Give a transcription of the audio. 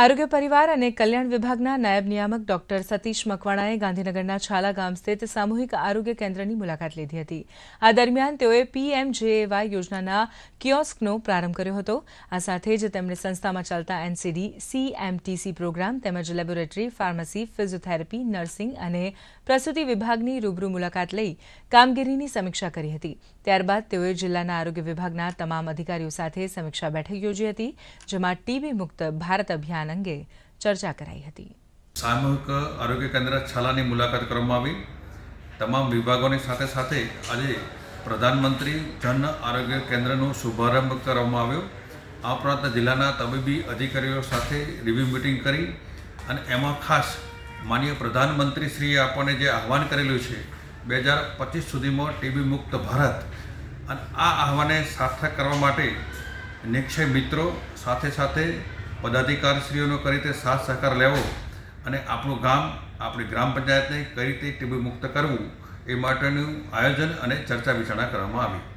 आरोग्य परिवार અને કલ્યાણ વિભાગના નાયબ નિયામક ડોક્ટર સતીશ મકવાણાએ ગાંધીનગરના છાલા ગામ સ્થિત સામૂહિક આરોગ્ય કેન્દ્રની મુલાકાત લીધી હતી। આ દરમિયાન તેઓએ પીએમજેએવાય યોજનાના કિયોસ્કનો પ્રારંભ કર્યો હતો। આ સાથે જ તેમણે સંસ્થામાં ચાલતા એનસીડી સીએમટીસી પ્રોગ્રામ તેમજ લેબોરેટરી ફાર્મસી ફિઝિયોથેરાપી નર્સિંગ અને પ્રસૂતિ વિભાગની રૂબરૂ મુલાકાત લઈ કામગીરીની સમીક્ષા કરી હતી। ત્યારબાદ તેઓએ જિલ્લાના આરોગ્ય વિભાગના તમામ અધિકારીઓ સાથે સમીક્ષા બેઠક યોજી હતી, જેમાં ટીબી મુક્ત ભારત અભિયાન અંગે ચર્ચા કરાઈ હતી। સામૂહિક આરોગ્ય કેન્દ્ર છાલાની મુલાકાત કરવામાં આવી। તમામ વિભાગોની સાથે સાથે આજે પ્રધાનમંત્રી જન આરોગ્ય કેન્દ્રનો શુભારંભ કરવામાં આવ્યો। આ ઉપરાંત જિલ્લાના તબીબી અધિકારીઓ સાથે રિવ્યુ મિટિંગ કરી અને એમાં ખાસ માનનીય પ્રધાનમંત્રીશ્રીએ આપણને જે આહવાન કરેલું છે 2025 સુધીમાં ટીબી મુક્ત ભારત, અને આ આહવાને સાર્થક કરવા માટે નિક્ષય મિત્રો સાથે સાથે પદાધિકારશ્રીઓનો કઈ રીતે સાથ સહકાર લેવો અને આપણું ગામ, આપણી ગ્રામ પંચાયતને કઈ રીતે ટીબી મુક્ત કરવું એ માટેનું આયોજન અને ચર્ચા વિચારણા કરવામાં આવી।